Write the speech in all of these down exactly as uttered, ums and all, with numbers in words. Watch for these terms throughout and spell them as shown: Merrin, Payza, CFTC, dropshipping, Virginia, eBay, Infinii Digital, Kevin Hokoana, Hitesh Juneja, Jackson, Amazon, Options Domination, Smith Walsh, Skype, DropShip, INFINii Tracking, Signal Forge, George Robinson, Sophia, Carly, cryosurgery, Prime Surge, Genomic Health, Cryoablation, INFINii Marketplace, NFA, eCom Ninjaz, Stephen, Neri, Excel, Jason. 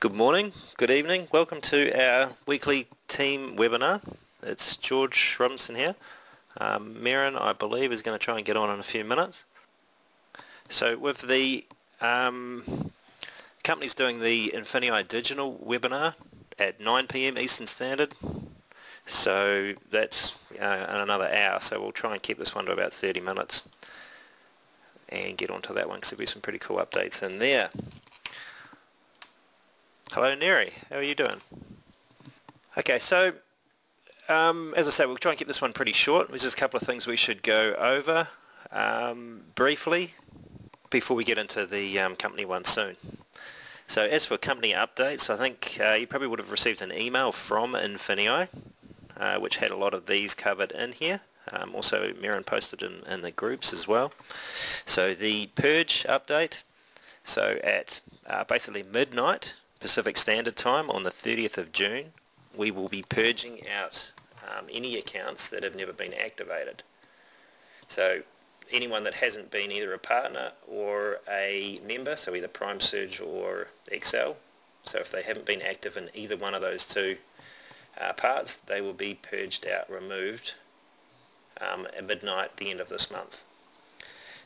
Good morning, good evening, welcome to our weekly team webinar. It's George Robinson here. Um, Merrin, I believe, is going to try and get on in a few minutes. So with the um, companies doing the Infinii Digital webinar at nine p m Eastern Standard, so that's uh, in another hour, so we'll try and keep this one to about thirty minutes and get onto that one because there'll be some pretty cool updates in there. Hello Neri, how are you doing? Okay, so um, as I say, we'll try and keep this one pretty short. There's just a couple of things we should go over um, briefly before we get into the um, company one soon. So as for company updates, I think uh, you probably would have received an email from INFINii, uh, which had a lot of these covered in here. Um, also, Merrin posted in, in the groups as well. So the purge update, so at uh, basically midnight, Pacific Standard Time on the thirtieth of June, we will be purging out um, any accounts that have never been activated. So anyone that hasn't been either a partner or a member, so either Prime Surge or Excel, so if they haven't been active in either one of those two uh, parts, they will be purged out, removed um, at midnight at the end of this month.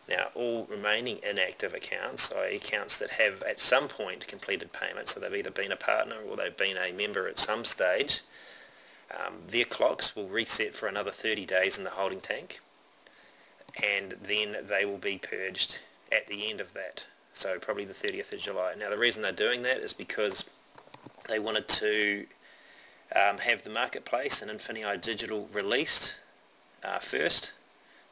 Now, all remaining inactive accounts, that is accounts that have at some point completed payments, so they've either been a partner or they've been a member at some stage, um, their clocks will reset for another thirty days in the holding tank, and then they will be purged at the end of that, so probably the thirtieth of July. Now, the reason they're doing that is because they wanted to um, have the Marketplace and Infinii Digital released uh, first,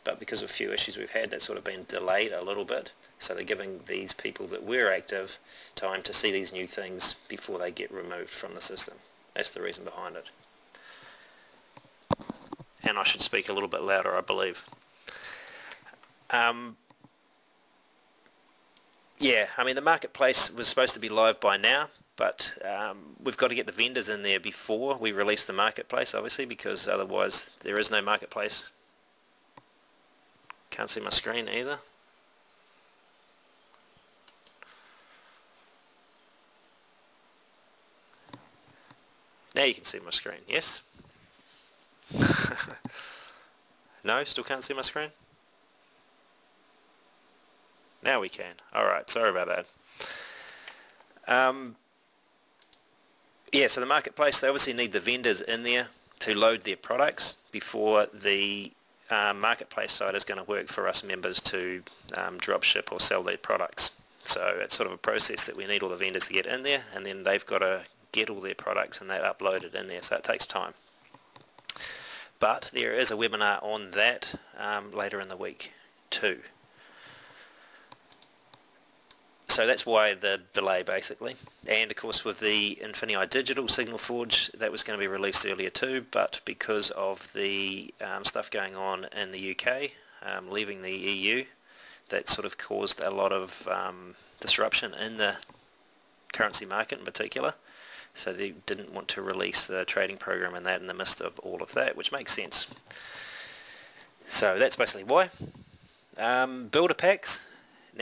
but because of a few issues we've had, that's sort of been delayed a little bit. So they're giving these people that were active time to see these new things before they get removed from the system. That's the reason behind it. And I should speak a little bit louder, I believe. Um, yeah, I mean, the Marketplace was supposed to be live by now, but um, we've got to get the vendors in there before we release the Marketplace, obviously, because otherwise there is no Marketplace. Can't see my screen either. Now you can see my screen, yes? No, still can't see my screen? Now we can. Alright, sorry about that. Um, yeah, so the Marketplace, they obviously need the vendors in there to load their products before the Uh, marketplace side is going to work for us members to um, drop ship or sell their products. So it's sort of a process that we need all the vendors to get in there, and then they've got to get all their products and they upload it in there, so it takes time. But there is a webinar on that um, later in the week too. So that's why the delay basically. And of course with the Infinii Digital Signal Forge, that was going to be released earlier too, but because of the um, stuff going on in the U K, um, leaving the E U, that sort of caused a lot of um, disruption in the currency market in particular. So they didn't want to release the trading program and that in the midst of all of that, which makes sense. So that's basically why. Um, builder packs.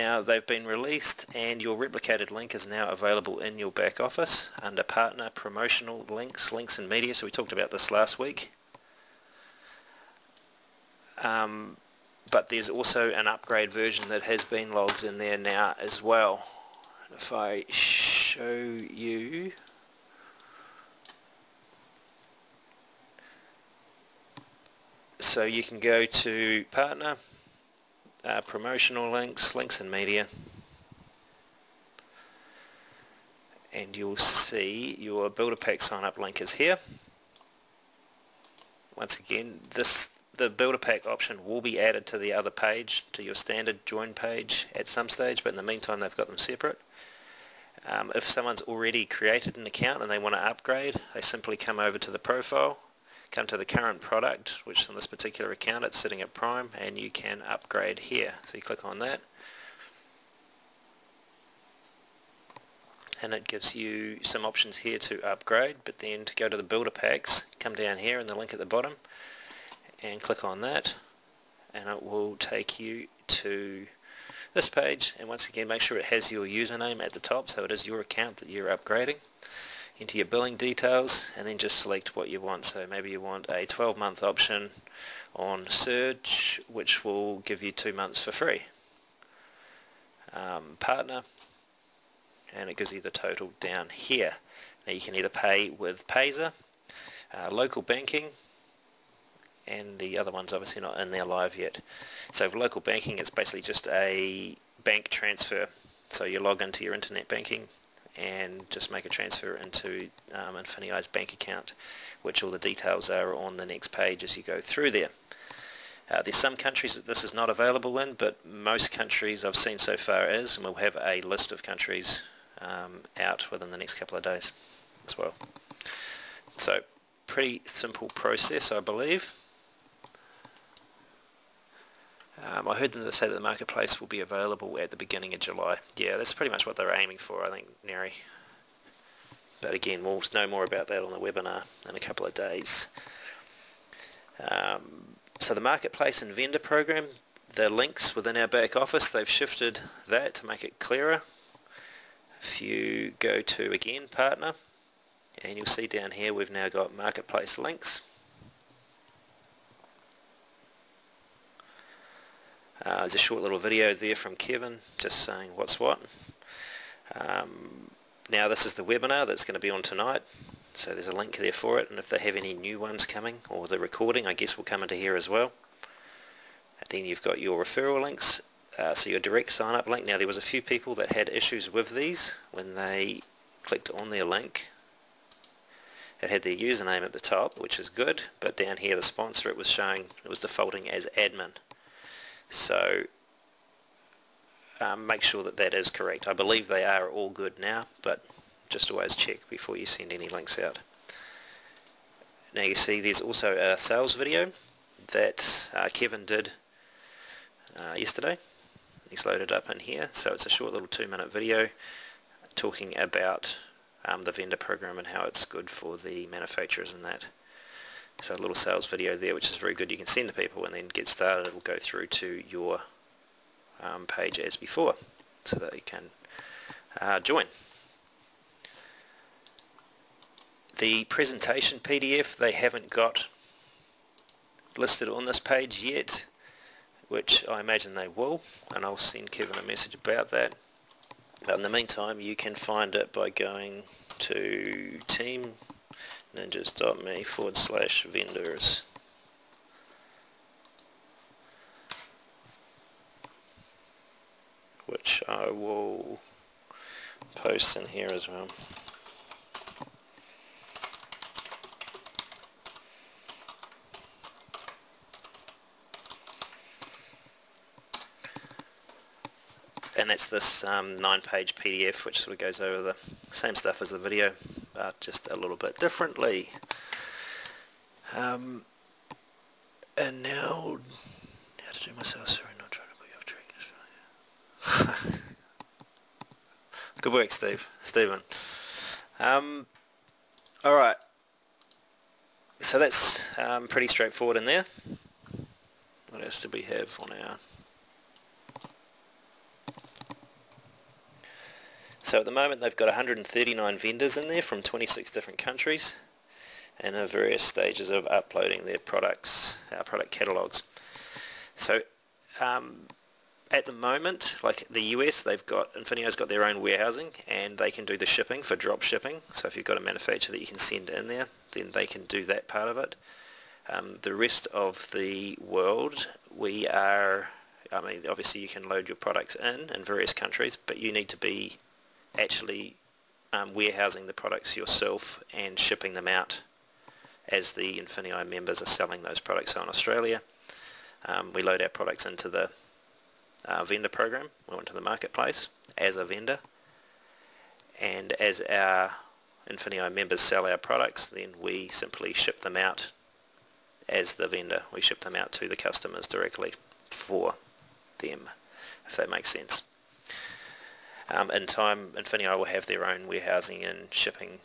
Now they've been released and your replicated link is now available in your back office under partner, promotional links, links and media, so we talked about this last week. Um, but there's also an upgrade version that has been logged in there now as well. If I show you... So you can go to partner, Uh, promotional links, links and media, and you'll see your builder pack sign up link is here. Once again, this the builder pack option will be added to the other page, to your standard join page at some stage, but in the meantime they've got them separate. Um, if someone's already created an account and they want to upgrade, they simply come over to the profile, come to the current product, which in this particular account it's sitting at Prime, and you can upgrade here. So you click on that and it gives you some options here to upgrade, but then to go to the builder packs, come down here in the link at the bottom and click on that and it will take you to this page, and once again make sure it has your username at the top so it is your account that you're upgrading. into your billing details, and then just select what you want. So maybe you want a twelve month option on Surge, which will give you two months for free. Um, partner, and it gives you the total down here. Now you can either pay with Payza, uh, local banking, and the other one's obviously not in there live yet. So for local banking, it's basically just a bank transfer. So you log into your internet banking and just make a transfer into um, INFINIi's bank account, which all the details are on the next page as you go through there. Uh, there's some countries that this is not available in, but most countries I've seen so far is, and we'll have a list of countries um, out within the next couple of days as well. So pretty simple process, I believe. Um, I heard them say that the marketplace will be available at the beginning of July. Yeah, that's pretty much what they're aiming for, I think, Neri. But again, we'll know more about that on the webinar in a couple of days. Um, so the marketplace and vendor program, the links within our back office, they've shifted that to make it clearer. If you go to, again, partner, and you'll see down here we've now got marketplace links. Uh, there's a short little video there from Kevin just saying what's what. Um, now this is the webinar that's going to be on tonight, so there's a link there for it, and if they have any new ones coming, or the recording I guess will come into here as well. And then you've got your referral links, uh, so your direct sign up link. Now there was a few people that had issues with these when they clicked on their link. It had their username at the top, which is good, but down here the sponsor, it was showing, it was defaulting as admin. So um, make sure that that is correct. I believe they are all good now, but just always check before you send any links out. Now you see there's also a sales video that uh, Kevin did uh, yesterday. He's loaded up in here, so it's a short little two minute video talking about um, the vendor program and how it's good for the manufacturers and that. So a little sales video there, which is very good. You can send to people and then get started. It will go through to your um, page as before, so that you can uh, join. The presentation P D F they haven't got listed on this page yet, which I imagine they will, and I'll send Kevin a message about that. But in the meantime, you can find it by going to Team Ninjaz.me forward slash vendors. Which I will post in here as well. And that's this um, nine page P D F, which sort of goes over the same stuff as the video, but just a little bit differently. Um, and now, how to do myself, sorry, not trying to put you off track. Good work, Steve, Stephen. Um, Alright, so that's um, pretty straightforward in there. What else did we have on our... So at the moment they've got one hundred thirty-nine vendors in there from twenty-six different countries, and are various stages of uploading their products, our product catalogs. So um, at the moment, like the U S, they've got, INFINIi's got their own warehousing, and they can do the shipping for drop shipping. So if you've got a manufacturer that you can send in there, then they can do that part of it. Um, the rest of the world, we are, I mean, obviously you can load your products in in various countries, but you need to be actually um, warehousing the products yourself and shipping them out as the INFINIi members are selling those products. So in Australia, um, we load our products into the uh, vendor program, we went to the marketplace as a vendor, and as our INFINIi members sell our products, then we simply ship them out as the vendor. We ship them out to the customers directly for them, if that makes sense. Um, in time, INFINIi will have their own warehousing and shipping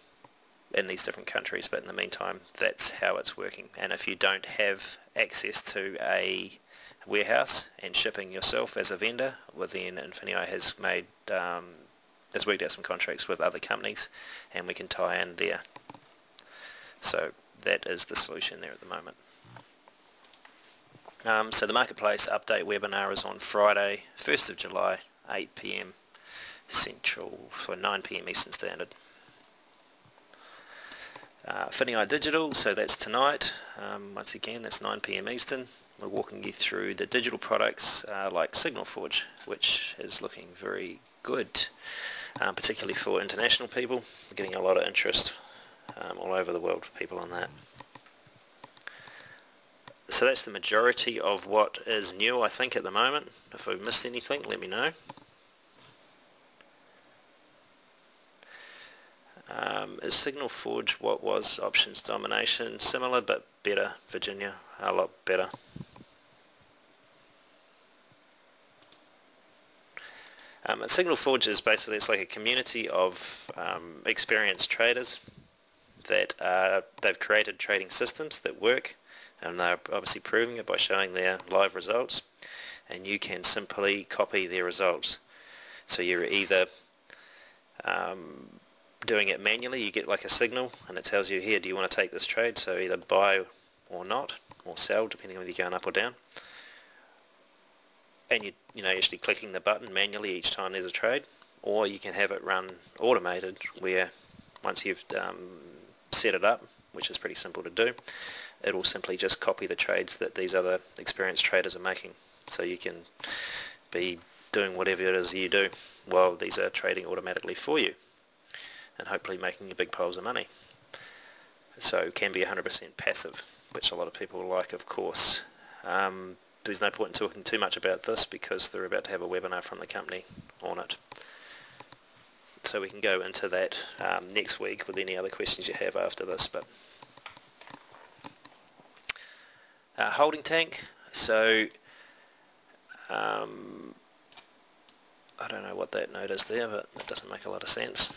in these different countries, but in the meantime, that's how it's working. And if you don't have access to a warehouse and shipping yourself as a vendor, well then INFINIi has made um, has worked out some contracts with other companies, and we can tie in there. So that is the solution there at the moment. Um, so the Marketplace update webinar is on Friday, first of July, eight p m Central, so nine p m Eastern Standard. Uh, INFINii Digital, so that's tonight. Um, once again, that's nine p m Eastern. We're walking you through the digital products uh, like Signal Forge, which is looking very good, um, particularly for international people. We're getting a lot of interest um, all over the world for people on that. So that's the majority of what is new, I think, at the moment. If we've missed anything, let me know. Um, is Signal Forge what was Options Domination? Similar but better, Virginia, a lot better. Um, Signal Forge is basically, it's like a community of um, experienced traders that uh, they've created trading systems that work, and they're obviously proving it by showing their live results, and you can simply copy their results. So you're either um, doing it manually, you get like a signal and it tells you, here, do you want to take this trade, so either buy or not, or sell, depending on whether you're going up or down, and you you know, actually clicking the button manually each time there's a trade, or you can have it run automated, where once you've um, set it up, which is pretty simple to do, it will simply just copy the trades that these other experienced traders are making, so you can be doing whatever it is you do while these are trading automatically for you, and hopefully making big piles of money. So it can be one hundred percent passive, which a lot of people like, of course. Um, there's no point in talking too much about this because they're about to have a webinar from the company on it. So we can go into that um, next week with any other questions you have after this. But uh, holding tank, so um, I don't know what that note is there, but it doesn't make a lot of sense.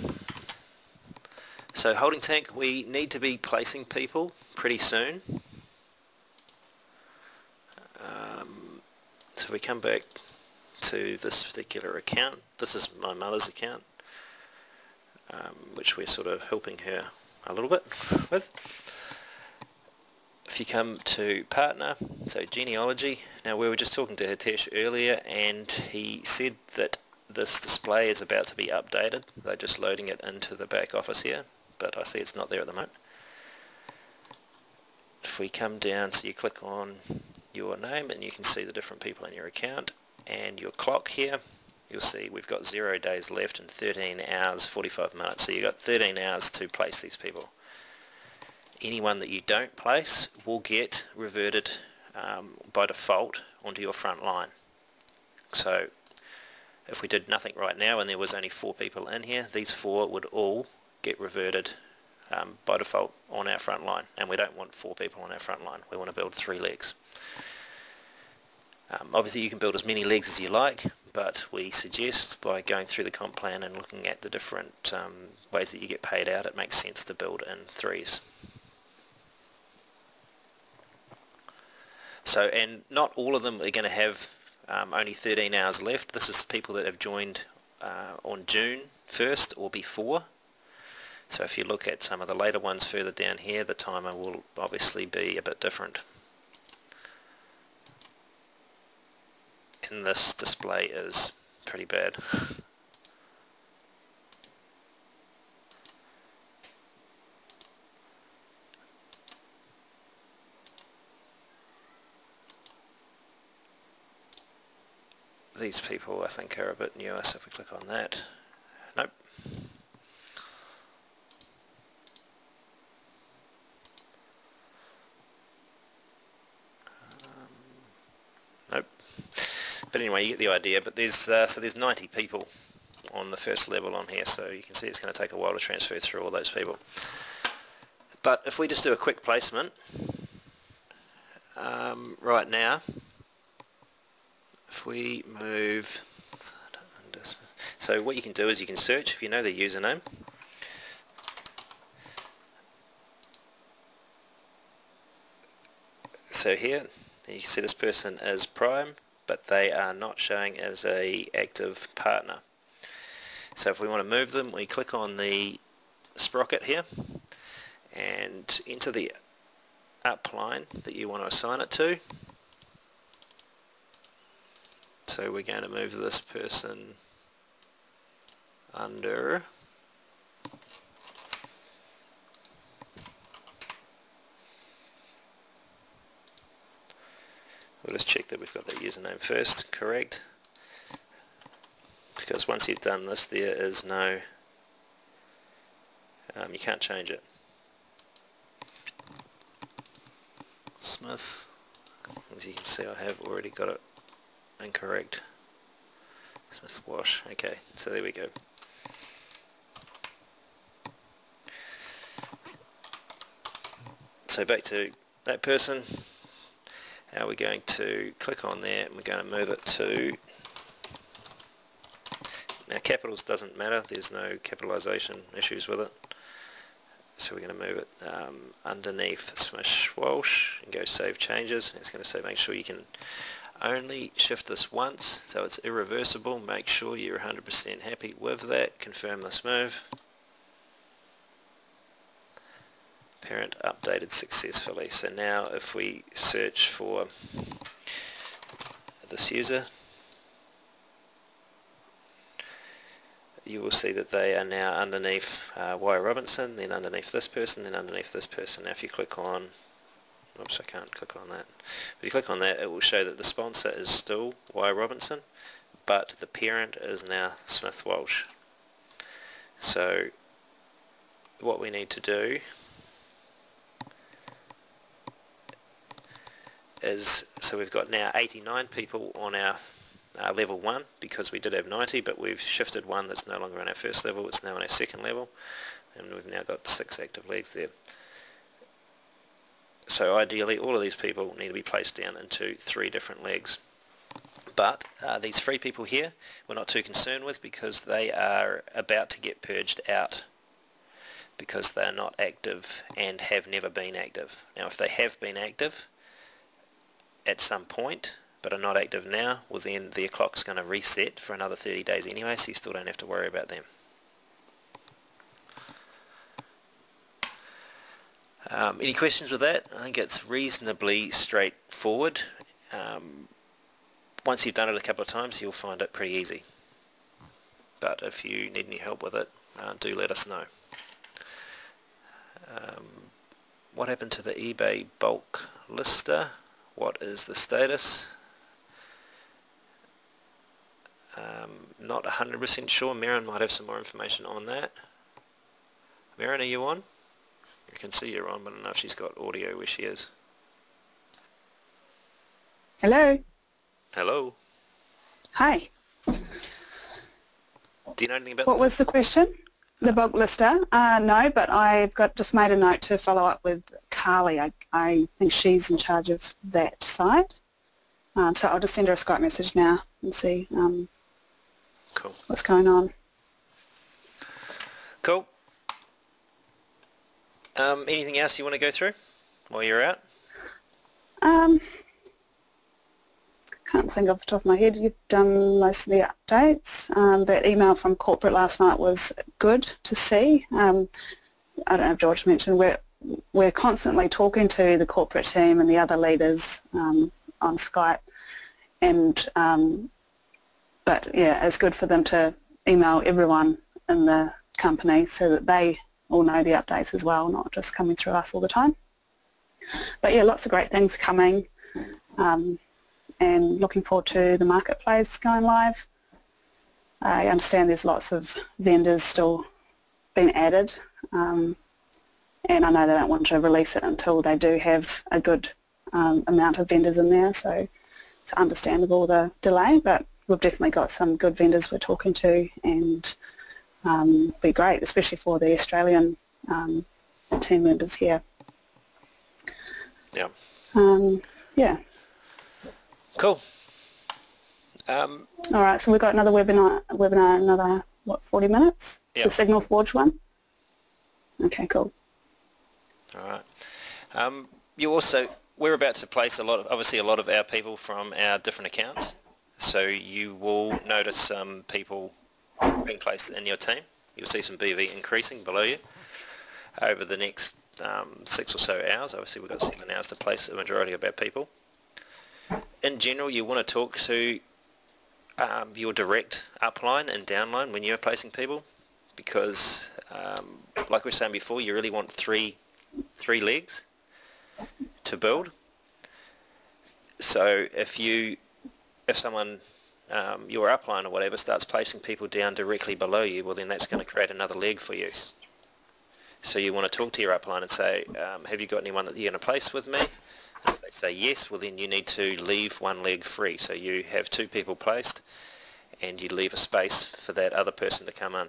So holding tank, we need to be placing people pretty soon. Um, so we come back to this particular account. This is my mother's account, um, which we're sort of helping her a little bit with. If you come to partner, so genealogy. Now we were just talking to Hitesh earlier, and he said that this display is about to be updated. They're just loading it into the back office here, but I see it's not there at the moment. If we come down, so you click on your name and you can see the different people in your account and your clock here. You'll see we've got zero days left and thirteen hours forty-five minutes, so you've got thirteen hours to place these people. Anyone that you don't place will get reverted um, by default onto your front line. So if we did nothing right now and there was only four people in here, these four would all get reverted um, by default on our front line, and we don't want four people on our front line. We want to build three legs. Um, obviously you can build as many legs as you like, but we suggest by going through the comp plan and looking at the different um, ways that you get paid out, it makes sense to build in threes. So, and not all of them are going to have Um, only thirteen hours left. This is people that have joined uh, on June first or before. So if you look at some of the later ones further down here, the timer will obviously be a bit different. And this display is pretty bad. These people, I think, are a bit newer, so if we click on that, nope. Um, nope. But anyway, you get the idea. But there's uh, so there's ninety people on the first level on here, so you can see it's going to take a while to transfer through all those people. But if we just do a quick placement um, right now. If we move, so what you can do is you can search if you know the username. So here you can see this person is Prime, but they are not showing as a active partner. So if we want to move them, we click on the sprocket here and enter the up line that you want to assign it to. So we're going to move this person under We'll just check that we've got that username first, correct? Because once you've done this, there is no, um, you can't change it. Smith, as you can see, I have already got it incorrect. Smith Wash, okay, so there we go. So back to that person. Now we're going to click on there and we're going to move it to, now capitals doesn't matter, there's no capitalization issues with it, so we're going to move it um, underneath Smish Walsh and go save changes. It's going to say make sure you can only shift this once, so it's irreversible. Make sure you're one hundred percent happy with that. Confirm this move. Parent updated successfully. So now if we search for this user, you will see that they are now underneath uh, Y Robinson, then underneath this person, then underneath this person. Now if you click on, oops, I can't click on that. If you click on that, it will show that the sponsor is still Y Robinson, but the parent is now Smith Walsh. So what we need to do is, so we've got now eighty-nine people on our uh, level one, because we did have ninety, but we've shifted one that's no longer on our first level, it's now on our second level, and we've now got six active leagues there. So ideally all of these people need to be placed down into three different leagues, but uh, these three people here we're not too concerned with, because they are about to get purged out, because they're not active and have never been active. Now if they have been active at some point but are not active now, well then their clock's going to reset for another thirty days anyway, so you still don't have to worry about them. Um, any questions with that? I think it's reasonably straightforward. Um, once you've done it a couple of times you'll find it pretty easy, but if you need any help with it, uh, do let us know. Um, what happened to the eBay bulk lister? What is the status? Um, not one hundred percent sure. Merrin might have some more information on that. Merrin, are you on? You can see you're on, but I don't know if she's got audio where she is. Hello. Hello. Hi. Do you know anything about What that? was the question? The bulk lister? Uh, no, but I've got just made a note to follow up with Carly. I, I think she's in charge of that side. Um, so I'll just send her a Skype message now and see um, cool. what's going on. Cool. Um, anything else you want to go through while you're out? Um, can't think off the top of my head. You've done most of the updates. Um, that email from corporate last night was good to see. Um, I don't know if George mentioned, we're, we're constantly talking to the corporate team and the other leaders um, on Skype, and um, but yeah, it's good for them to email everyone in the company so that they all know the updates as well, not just coming through us all the time. But yeah, lots of great things coming. Um, and looking forward to the marketplace going live. I understand there's lots of vendors still being added, um, and I know they don't want to release it until they do have a good um, amount of vendors in there, so it's understandable the delay, but we've definitely got some good vendors we're talking to, and um, be great, especially for the Australian um, team members here. Yeah. Um, yeah. Cool. Um, All right, so we've got another webinar, webinar another, what, forty minutes? Yep. The Signal Forge one? Okay, cool. All right. Um, you also, we're about to place a lot of, obviously a lot of our people from our different accounts, so you will notice some um, people being placed in your team. You'll see some B V increasing below you over the next um, six or so hours. Obviously we've got seven hours to place the majority of our people. In general, you want to talk to um, your direct upline and downline when you're placing people, because um, like we were saying before, you really want three three legs to build. So if you if someone um, your upline or whatever starts placing people down directly below you, well then that's going to create another leg for you. So you want to talk to your upline and say, um, have you got anyone that you're going to place with me? And if they say yes, well then you need to leave one leg free. So you have two people placed and you leave a space for that other person to come in,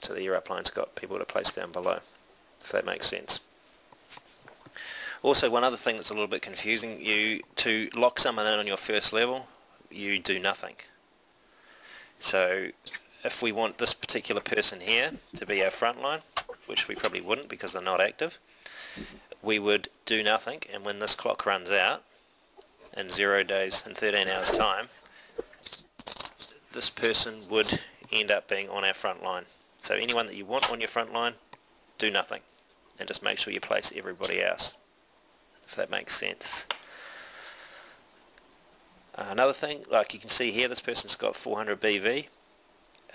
so that your upline's got people to place down below, if that makes sense. Also, one other thing that's a little bit confusing, you to lock someone in on your first level, you do nothing. So if we want this particular person here to be our frontline, which we probably wouldn't because they're not active, we would do nothing, and when this clock runs out in zero days and thirteen hours time, this person would end up being on our front line. So anyone that you want on your front line, do nothing and just make sure you place everybody else, if that makes sense. Uh, another thing, like you can see here, this person's got four hundred B V,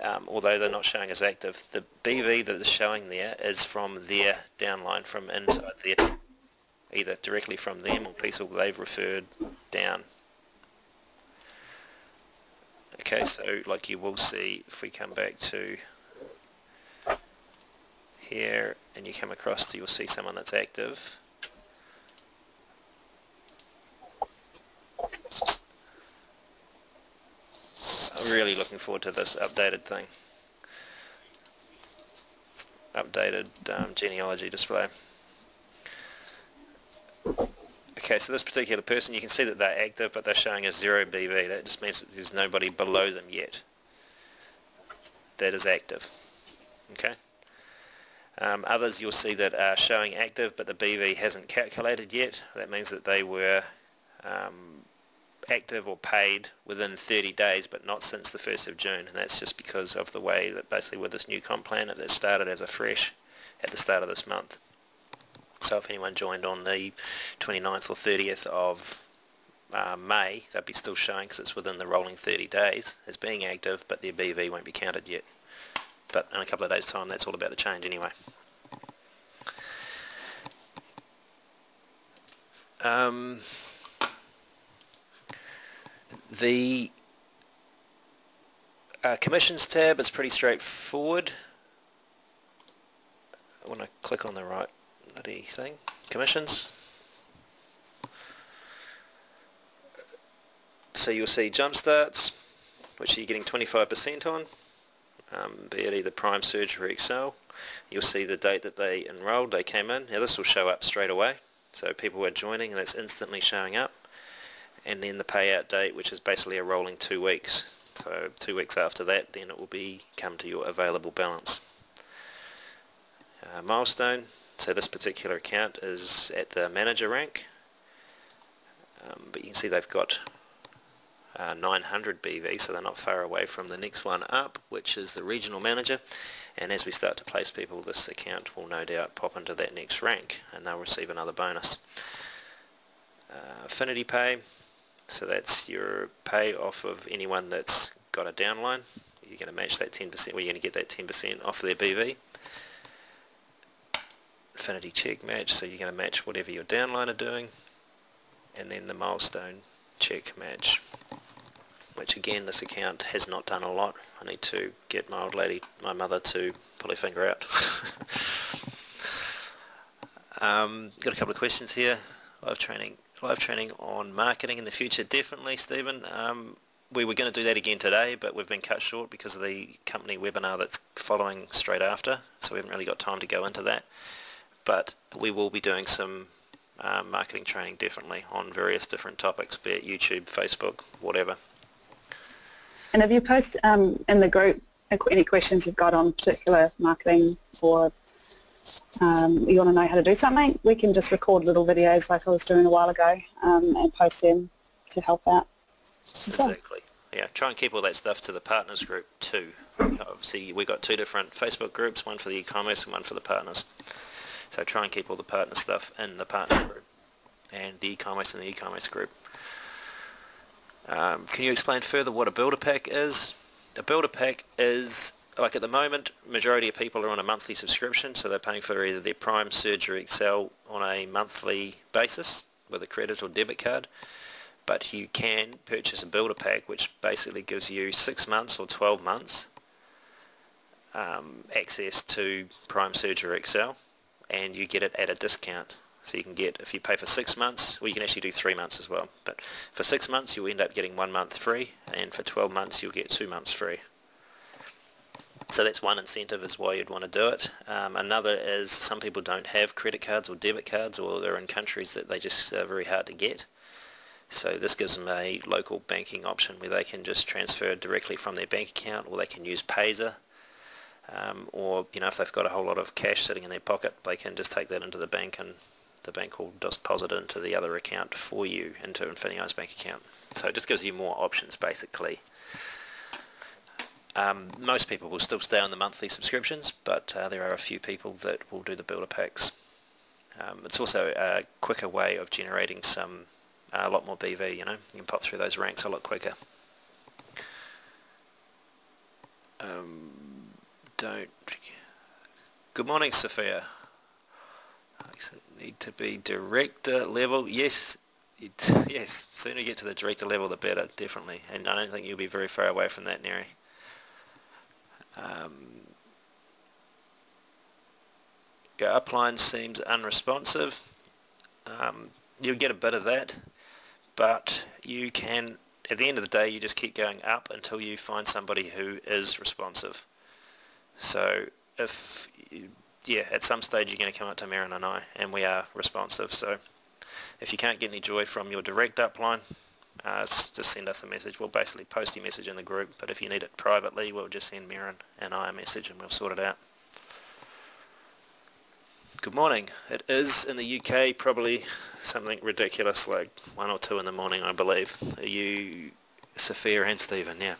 um, although they're not showing as active. The B V that is showing there is from their downline, from inside their team, either directly from them or people they've referred down. Okay, so like you will see if we come back to here and you come across to, you'll see someone that's active. I'm really looking forward to this updated thing. Updated um, genealogy display. Okay, so this particular person, you can see that they're active but they're showing a zero B V. That just means that there's nobody below them yet that is active. Okay. Um, others you'll see that are showing active but the B V hasn't calculated yet. That means that they were um, active or paid within thirty days but not since the first of June, and that's just because of the way that basically with this new comp plan that started as a fresh at the start of this month. So if anyone joined on the twenty-ninth or thirtieth of uh, May, they'd be still showing, because it's within the rolling thirty days, as being active but their B V won't be counted yet. But in a couple of days time that's all about to change anyway. Um, the uh, commissions tab is pretty straightforward. When I click on the right bloody thing, commissions, so you'll see jump starts, which you're getting twenty-five percent on. Um, be it either Prime Surge or Excel. You'll see the date that they enrolled, they came in. Now this will show up straight away, so people are joining and that's instantly showing up. And then the payout date, which is basically a rolling two weeks. So two weeks after that, then it will be come to your available balance. Uh, milestone, so this particular account is at the manager rank, um, but you can see they've got Uh, nine hundred B V, so they're not far away from the next one up, which is the regional manager. And as we start to place people, this account will no doubt pop into that next rank and they'll receive another bonus. Uh, affinity pay, so that's your pay off of anyone that's got a downline. You're going to match that ten percent, well, you're going to get that ten percent off their B V. Affinity check match, so you're going to match whatever your downline are doing. And then the milestone check match, which again this account has not done a lot. I need to get my old lady, my mother, to pull her finger out. um, got a couple of questions here. Live training live training on marketing in the future, definitely, Stephen. Um, we were going to do that again today but we've been cut short because of the company webinar that's following straight after, so we haven't really got time to go into that, but we will be doing some uh, marketing training definitely on various different topics, be it YouTube, Facebook, whatever. And have you posted um, in the group any questions you've got on particular marketing, or um, you want to know how to do something? We can just record little videos like I was doing a while ago um, and post them to help out. Exactly. Yeah, try and keep all that stuff to the partners group too. obviously we've got two different Facebook groups, one for the e-commerce and one for the partners. So try and keep all the partner stuff in the partner group and the e-commerce and the e-commerce group. Um, can you explain further what a builder pack is? A builder pack is, like at the moment, majority of people are on a monthly subscription, so they're paying for either their Prime, Surge or Excel on a monthly basis with a credit or debit card. But you can purchase a builder pack, which basically gives you six months or twelve months um, access to Prime, Surge or Excel, and you get it at a discount. So you can get, if you pay for six months, well you can actually do three months as well, but for six months you'll end up getting one month free, and for twelve months you'll get two months free. So that's one incentive is why you'd want to do it. Um, another is some people don't have credit cards or debit cards, or they're in countries that they just are very hard to get. So this gives them a local banking option where they can just transfer directly from their bank account, or they can use Payza. Um, or you know, if they've got a whole lot of cash sitting in their pocket, they can just take that into the bank and the bank will deposit it into the other account for you, into INFINii's bank account. So it just gives you more options basically. Um, most people will still stay on the monthly subscriptions, but uh, there are a few people that will do the builder packs. Um, it's also a quicker way of generating some, uh, a lot more B V, you know, you can pop through those ranks a lot quicker. Um, don't... Good morning, Sophia. Need to be director level. Yes, it, yes. The sooner you get to the director level, the better, definitely. And I don't think you'll be very far away from that, Neri. Um, your upline seems unresponsive. Um, you'll get a bit of that, but you can, at the end of the day, you just keep going up until you find somebody who is responsive. So if you, yeah, at some stage you're going to come up to Merrin and I, and we are responsive, so if you can't get any joy from your direct upline, uh, just send us a message. We'll basically post your message in the group, but if you need it privately, we'll just send Merrin and I a message and we'll sort it out. Good morning. It is in the U K probably something ridiculous like one or two in the morning, I believe. Are you Sophia and Stephen? Yeah.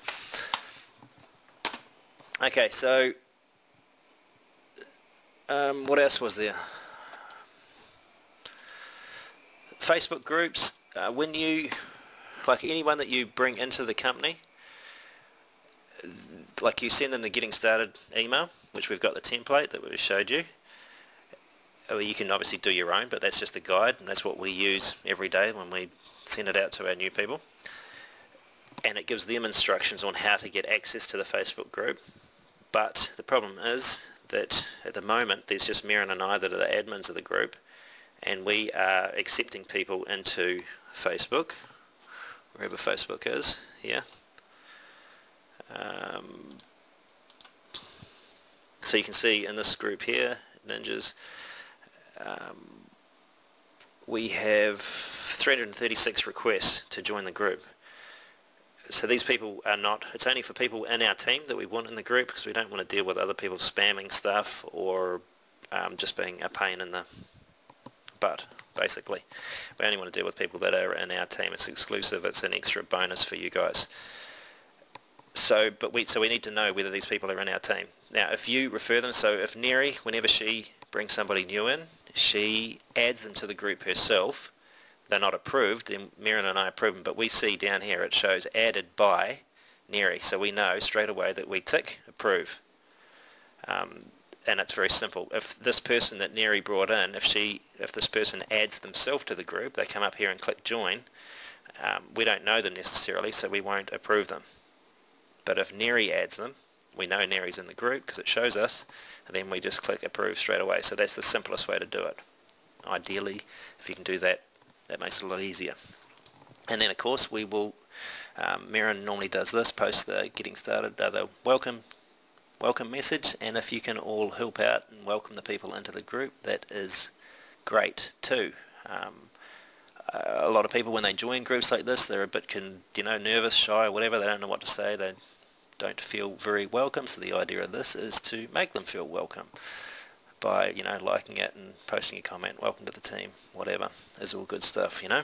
Okay, so Um, what else was there? Facebook groups. Uh, when you, like anyone that you bring into the company, like you send them the getting started email, which we've got the template that we showed you. Well, you can obviously do your own, but that's just a guide, and that's what we use every day when we send it out to our new people. And it gives them instructions on how to get access to the Facebook group. But the problem is that at the moment there's just Merrin and I that are the admins of the group, and we are accepting people into Facebook, wherever Facebook is, yeah. Um, so you can see in this group here, Ninjas, um, we have three hundred thirty-six requests to join the group. So these people are not, it's only for people in our team that we want in the group, because we don't want to deal with other people spamming stuff or um, just being a pain in the butt, basically. We only want to deal with people that are in our team. It's exclusive, it's an extra bonus for you guys. So, but we, so we need to know whether these people are in our team. Now, if you refer them, so if Neri, whenever she brings somebody new in, she adds them to the group herself. They're not approved, then Merrin and I approve them, but we see down here it shows added by Neri, so we know straight away that we tick approve. Um, and it's very simple. If this person that Neri brought in, if she, if this person adds themselves to the group, they come up here and click join, um, we don't know them necessarily, so we won't approve them. But if Neri adds them, we know Neri's in the group because it shows us, and then we just click approve straight away. So that's the simplest way to do it. Ideally, if you can do that, that makes it a lot easier. And then of course we will, um, Merrin normally does this, post the getting started, uh, the welcome welcome message, and if you can all help out and welcome the people into the group, that is great too. Um, a lot of people when they join groups like this, they're a bit con you know, nervous, shy, whatever, they don't know what to say, they don't feel very welcome, so the idea of this is to make them feel welcome. By you know, liking it and posting a comment, welcome to the team, whatever, is all good stuff, you know.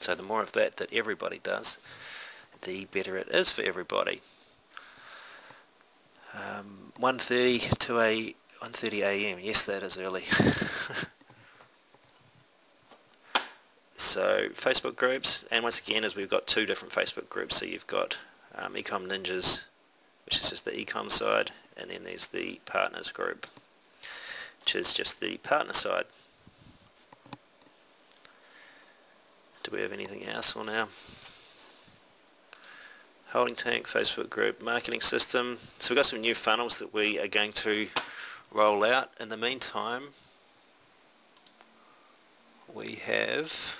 So the more of that that everybody does, the better it is for everybody. um, one thirty to a one thirty a m Yes, that is early. So Facebook groups, and once again, as we've got two different Facebook groups, so you've got um, eCom Ninjaz, which is just the eCom side, and then there's the partners group, which is just the partner side. Do we have anything else for now? Holding tank, Facebook group, marketing system. So we've got some new funnels that we are going to roll out. In the meantime, we have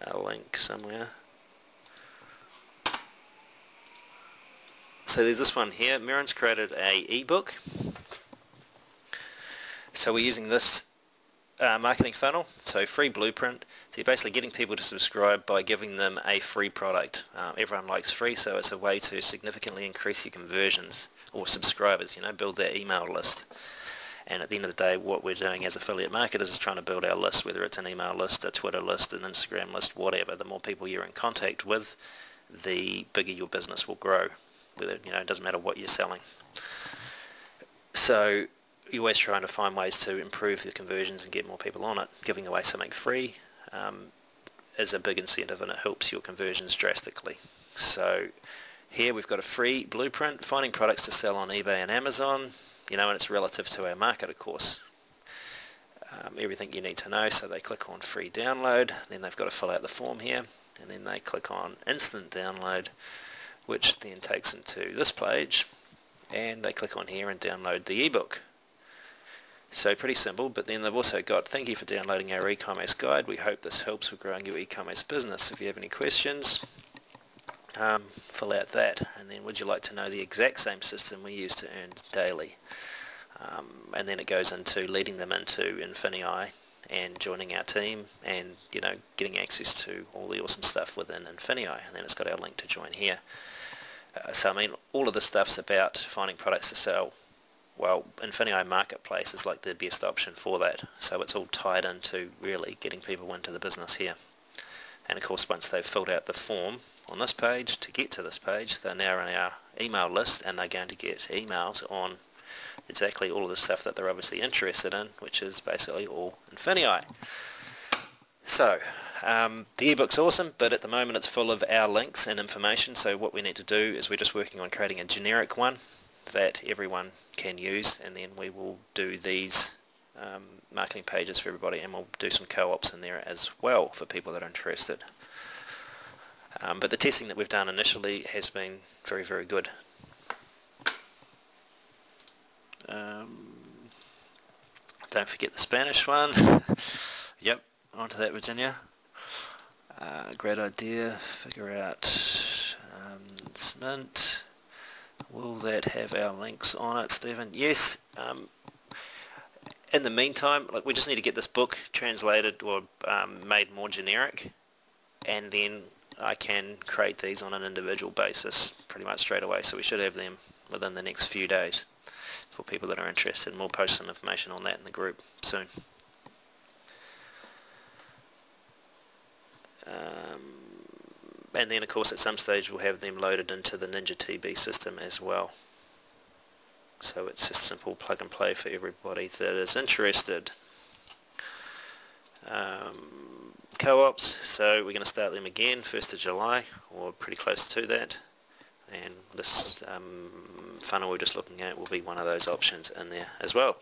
a link somewhere. So there's this one here. Merrin's created a ebook. So we're using this Uh, marketing funnel, so free blueprint. So you're basically getting people to subscribe by giving them a free product. Um, everyone likes free, so it's a way to significantly increase your conversions or subscribers, you know, build their email list. And at the end of the day, what we're doing as affiliate marketers is trying to build our list, whether it's an email list, a Twitter list, an Instagram list, whatever. The more people you're in contact with, the bigger your business will grow. Whether, you know, it doesn't matter what you're selling. So you're always trying to find ways to improve the conversions and get more people on it. Giving away something free um, is a big incentive, and it helps your conversions drastically. So here we've got a free blueprint, finding products to sell on eBay and Amazon, you know, and it's relative to our market, of course. Um, everything you need to know. So they click on free download, then they've got to fill out the form here, and then they click on instant download, which then takes them to this page, and they click on here and download the ebook. So pretty simple, but then they've also got, thank you for downloading our e-commerce guide. We hope this helps with growing your e-commerce business. If you have any questions, um, fill out that. And then would you like to know the exact same system we use to earn daily? Um, and then it goes into leading them into INFINii and joining our team and, you know, getting access to all the awesome stuff within INFINii. And then it's got our link to join here. Uh, so, I mean, all of this stuff's about finding products to sell. Well, INFINii Marketplace is like the best option for that. So it's all tied into really getting people into the business here. And of course, once they've filled out the form on this page to get to this page, they're now in our email list, and they're going to get emails on exactly all of the stuff that they're obviously interested in, which is basically all INFINii. So um, the ebook's awesome, but at the moment it's full of our links and information. So what we need to do is we're just working on creating a generic one that everyone can use, and then we will do these um, marketing pages for everybody, and we'll do some co-ops in there as well for people that are interested. Um, but the testing that we've done initially has been very, very good. Um, don't forget the Spanish one. Yep, onto that, Virginia. Uh, great idea, figure out um, cement. Will that have our links on it, Stephen? Yes. Um, in the meantime, like, we just need to get this book translated or um, made more generic, and then I can create these on an individual basis pretty much straight away. So we should have them within the next few days for people that are interested, and we'll post some information on that in the group soon. Um, And then, of course, at some stage we'll have them loaded into the Ninja T B system as well. So it's just simple plug and play for everybody that is interested. Um, co-ops, so we're going to start them again, first of July, or pretty close to that. And this um, funnel we're just looking at will be one of those options in there as well.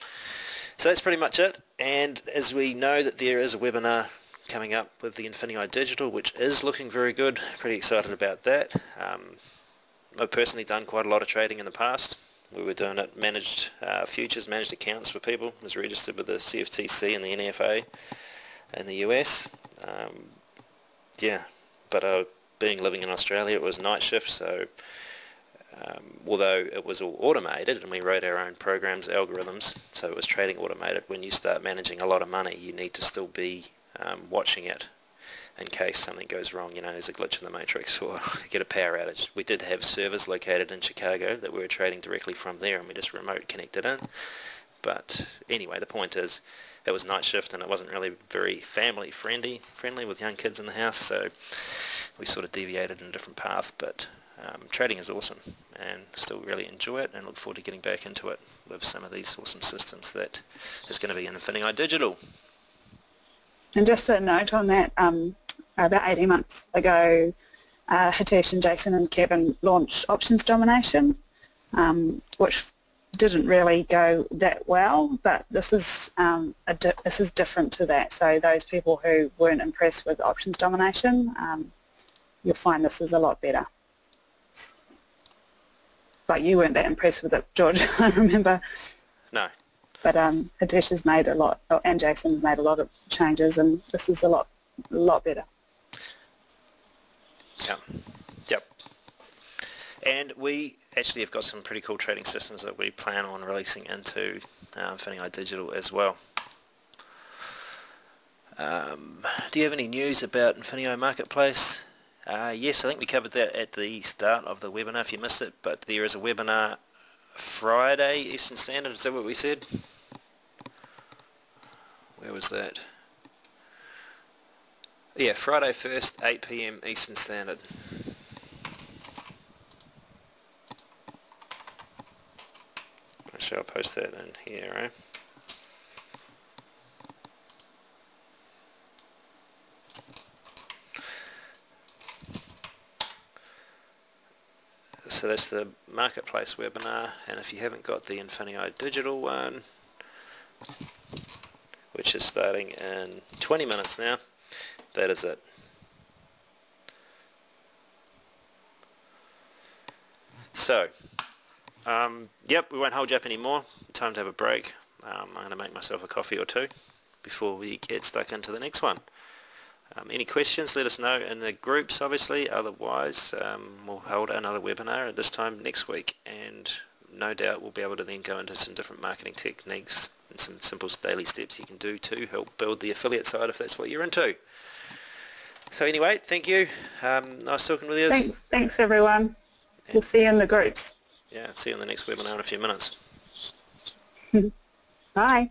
So that's pretty much it. And as we know that there is a webinar coming up with the INFINii Digital, which is looking very good. Pretty excited about that. Um, I've personally done quite a lot of trading in the past. We were doing it managed uh, futures, managed accounts for people. I was registered with the C F T C and the N F A in the U S. Um, yeah, but uh, being living in Australia, it was night shift, so um, although it was all automated and we wrote our own programs, algorithms, so it was trading automated. When you start managing a lot of money, you need to still be Um, watching it in case something goes wrong, you know, there's a glitch in the matrix or get a power outage. We did have servers located in Chicago that we were trading directly from there, and we just remote connected in. But anyway, the point is it was night shift, and it wasn't really very family friendly friendly with young kids in the house, so we sort of deviated in a different path. But Um, trading is awesome and still really enjoy it, and look forward to getting back into it with some of these awesome systems that is going to be in Infinii Digital. And just a note on that, um, about eighteen months ago, uh, Hitesh and Jason and Kevin launched Options Domination, um, which didn't really go that well, but this is um, a di this is different to that. So those people who weren't impressed with Options Domination, um, you'll find this is a lot better. But you weren't that impressed with it, George, I remember. No. But um, Hitesh has made a lot, and Jackson has made a lot of changes, and this is a lot, a lot better. Yeah. Yep. And we actually have got some pretty cool trading systems that we plan on releasing into uh, INFINii Digital as well. Um, do you have any news about INFINii Marketplace? Uh, yes, I think we covered that at the start of the webinar if you missed it, but there is a webinar Friday, Eastern Standard, is that what we said? Where was that? Yeah, Friday first, eight p m Eastern Standard. Actually, I'll post that in here, right? So that's the Marketplace webinar, and if you haven't got the INFINii Digital one, which is starting in twenty minutes now, that is it. So, um, yep, we won't hold you up anymore. Time to have a break. Um, I'm going to make myself a coffee or two before we get stuck into the next one. Um, any questions, let us know in the groups obviously, otherwise um, we'll hold another webinar at this time next week, and no doubt we'll be able to then go into some different marketing techniques and some simple daily steps you can do to help build the affiliate side if that's what you're into. So anyway, thank you. Um, nice talking with you. Thanks, thanks everyone. Yeah. We'll see you in the groups. Yeah, see you in the next webinar in a few minutes. Bye.